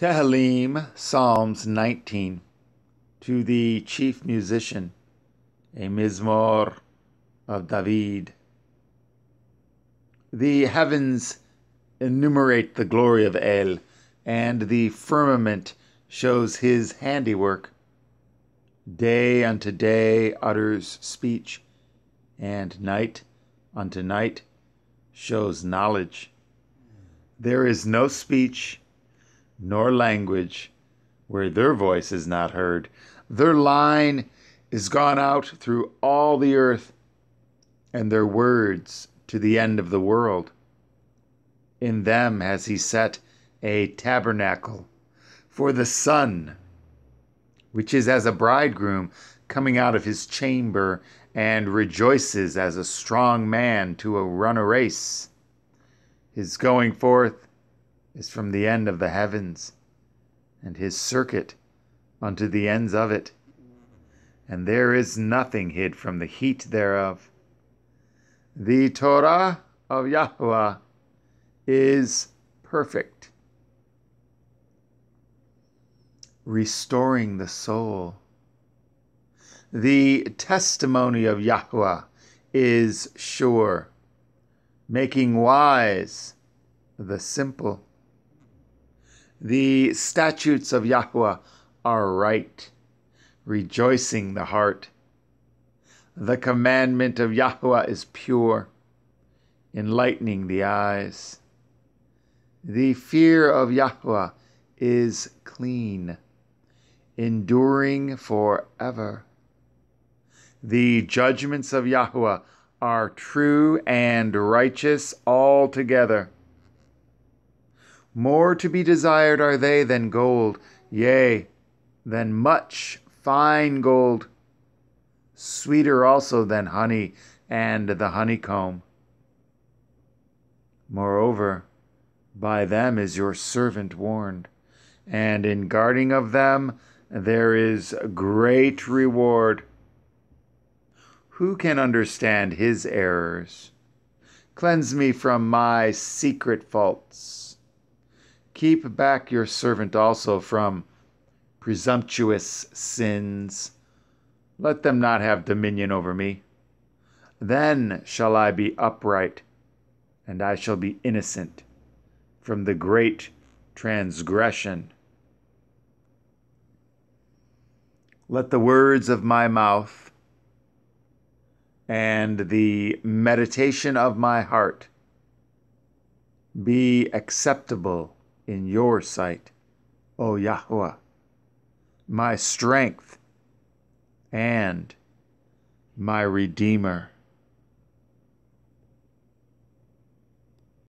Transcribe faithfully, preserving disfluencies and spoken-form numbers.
Tehalim, Psalms nineteen. To the chief musician, a Mizmor of David. The heavens enumerate the glory of El, and the firmament shows his handiwork. Day unto day utters speech, and night unto night shows knowledge. There is no speech nor language where their voice is not heard. Their line is gone out through all the earth, and their words to the end of the world. In them has he set a tabernacle for the sun, which is as a bridegroom coming out of his chamber, and rejoices as a strong man to run a race. His going forth is from the end of the heavens, and his circuit unto the ends of it. And there is nothing hid from the heat thereof. The Torah of YAHUWAH is perfect, restoring the soul. The testimony of YAHUWAH is sure, making wise the simple. The statutes of YAHUWAH are right, rejoicing the heart. The commandment of YAHUWAH is pure, enlightening the eyes. The fear of YAHUWAH is clean, enduring forever. The judgments of YAHUWAH are true and righteous altogether. More to be desired are they than gold, yea, than much fine gold, sweeter also than honey and the honeycomb. Moreover, by them is your servant warned, and in guarding of them there is great reward. Who can understand his errors? Cleanse me from my secret faults. Keep back your servant also from presumptuous sins. Let them not have dominion over me. Then shall I be upright, and I shall be innocent from the great transgression. Let the words of my mouth and the meditation of my heart be acceptable in your sight, O YAHUWAH, my strength and my Redeemer.